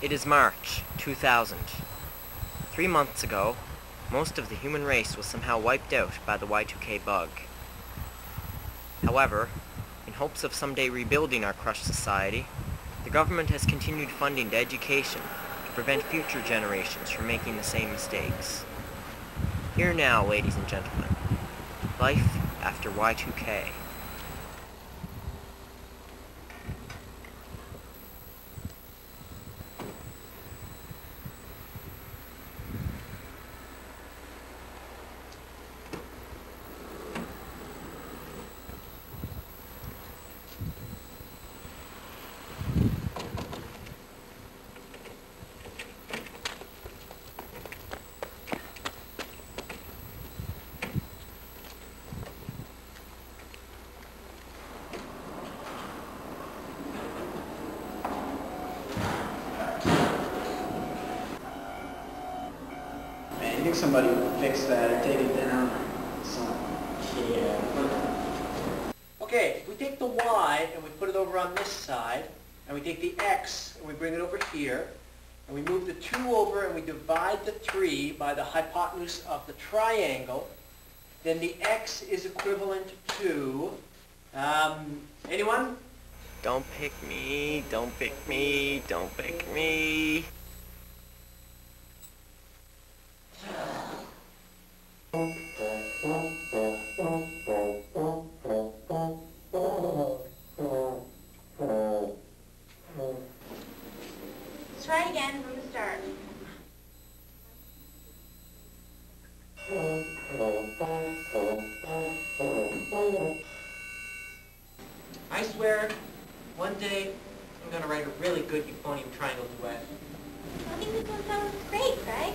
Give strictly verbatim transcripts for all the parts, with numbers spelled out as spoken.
It is March two thousand. Three months ago, most of the human race was somehow wiped out by the Y two K bug. However, in hopes of someday rebuilding our crushed society, the government has continued funding to education to prevent future generations from making the same mistakes. Here now, ladies and gentlemen, life after Y two K. I think somebody would fix that or take it down or something. Yeah. Okay, we take the Y and we put it over on this side, and we take the X and we bring it over here, and we move the two over and we divide the three by the hypotenuse of the triangle. Then the X is equivalent to, um, anyone? Don't pick me, don't pick me, don't pick me. Try again from the start. I swear, one day I'm gonna write a really good euphonium triangle duet. I think this one sounds great, right?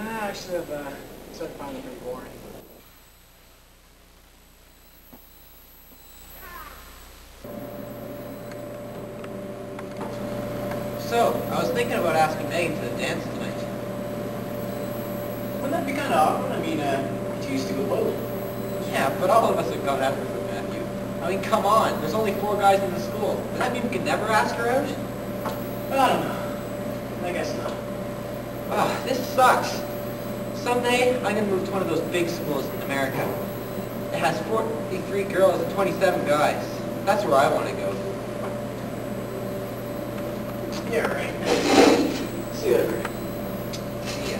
Ah, I should have, uh, should have finally been boring. So, I was thinking about asking Megan to the dance tonight. Wouldn't that be kind of awkward? I mean, uh, she used to go bowling. Yeah, but all of us have gone after her, Matthew. I mean, come on, there's only four guys in the school. Does that mean we could never ask her out? I don't know. I guess not. Oh, this sucks. Someday, I'm going to move to one of those big schools in America. It has forty-three girls and twenty-seven guys. That's where I want to go. Yeah, right. See you later. See ya.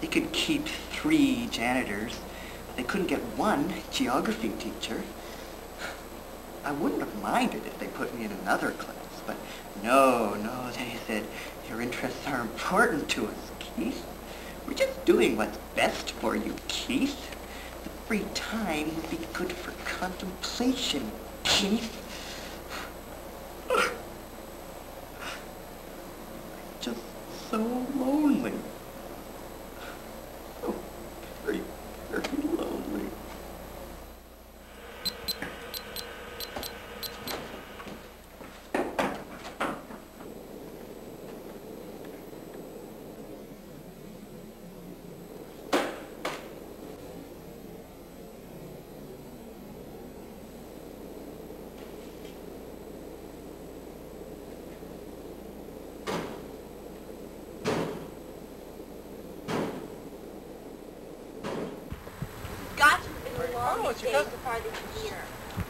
They could keep three janitors, but they couldn't get one geography teacher. I wouldn't have minded if they put me in another class, but no, no, they said, your interests are important to us, Keith. We're just doing what's best for you, Keith. The free time would be good for contemplation, Keith. Just so lonely.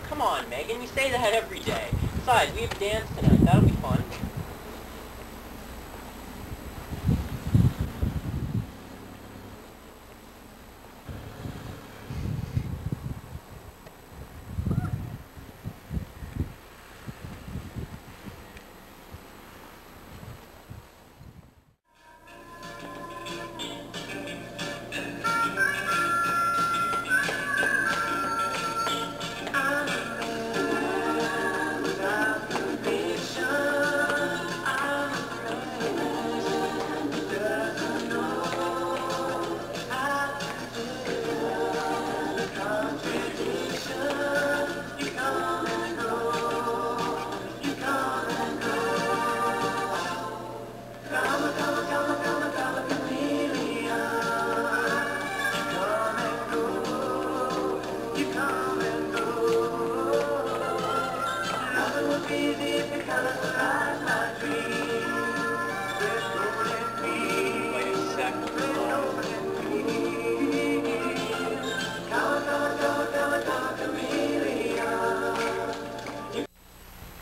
Come on, Megan, you say that every day. Besides, we have dance tonight. That'll be fun.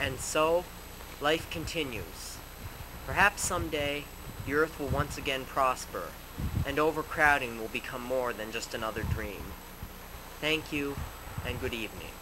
And so, life continues. Perhaps someday, the Earth will once again prosper, and overcrowding will become more than just another dream. Thank you, and good evening.